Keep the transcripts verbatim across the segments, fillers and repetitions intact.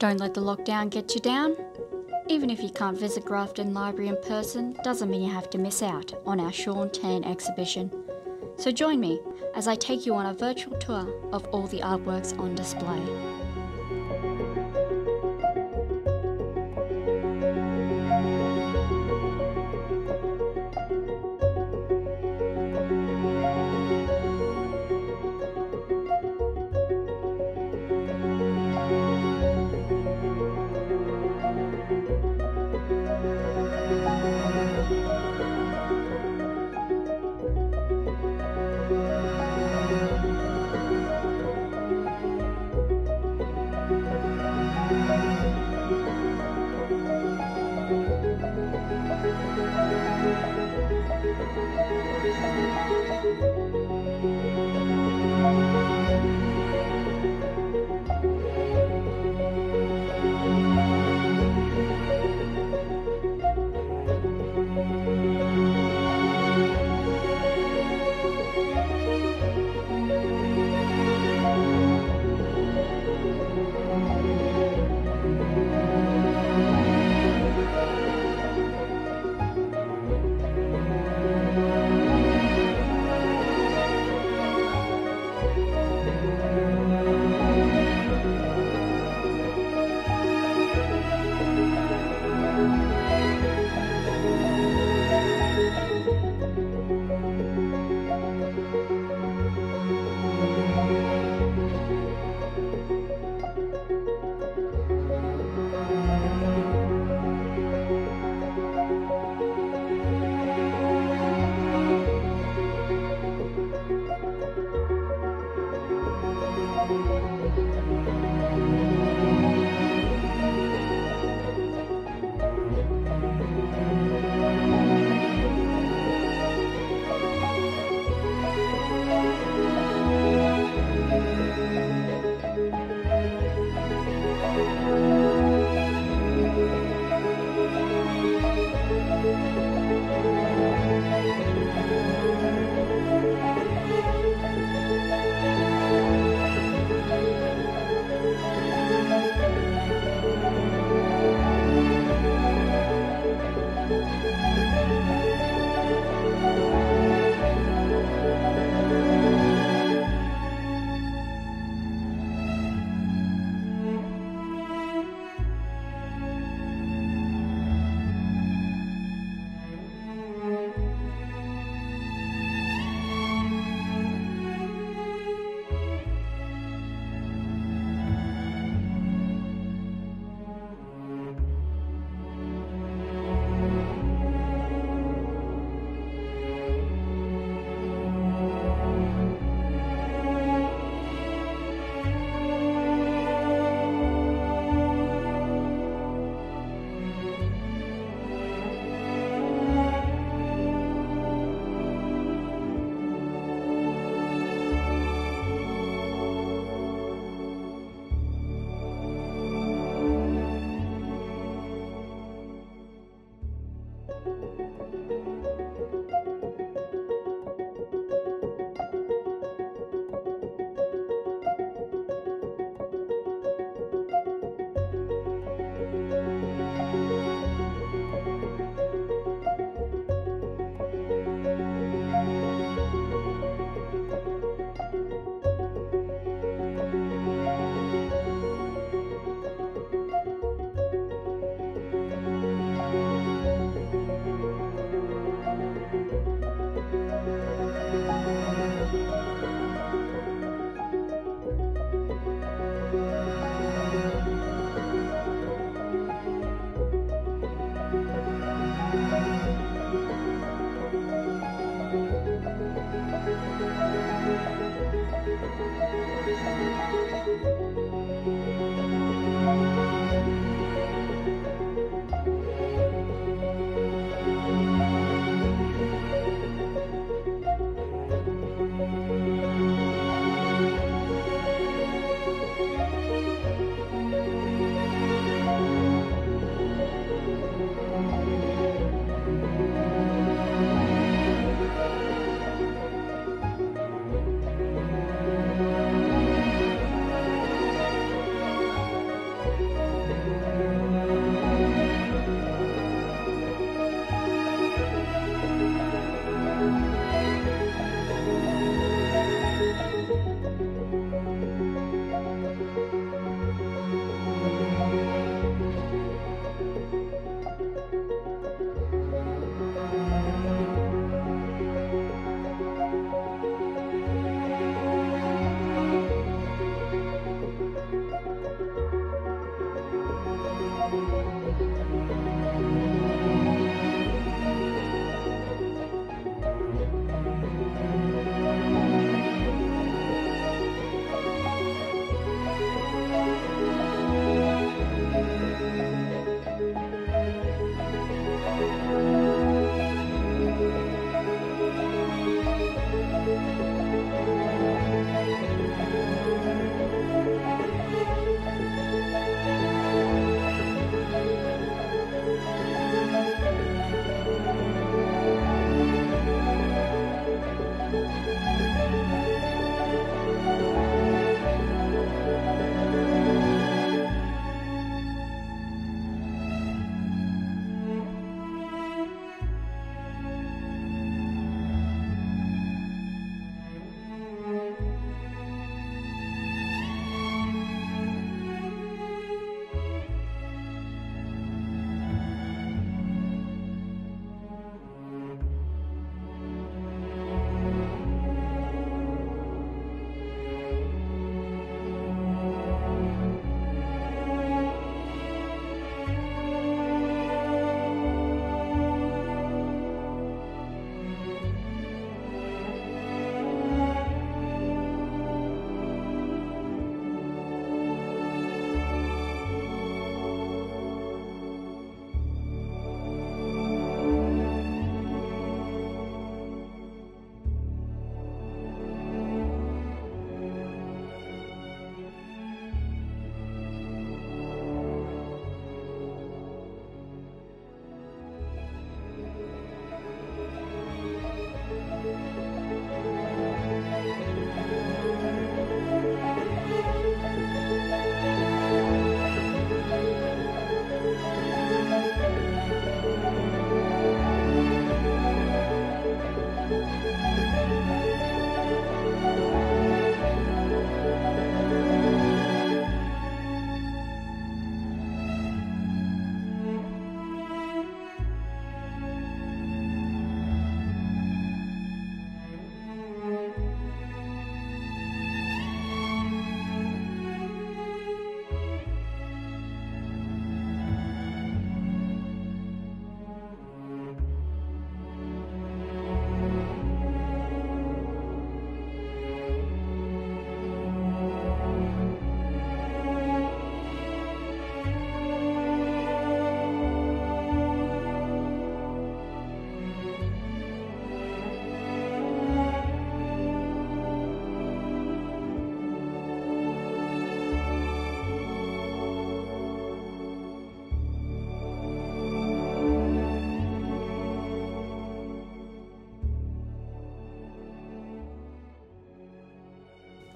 Don't let the lockdown get you down. Even if you can't visit Grafton Library in person, doesn't mean you have to miss out on our Shaun Tan exhibition. So join me as I take you on a virtual tour of all the artworks on display.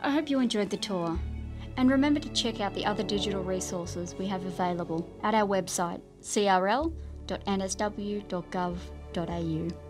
I hope you enjoyed the tour, and remember to check out the other digital resources we have available at our website, c r l dot n s w dot gov dot a u.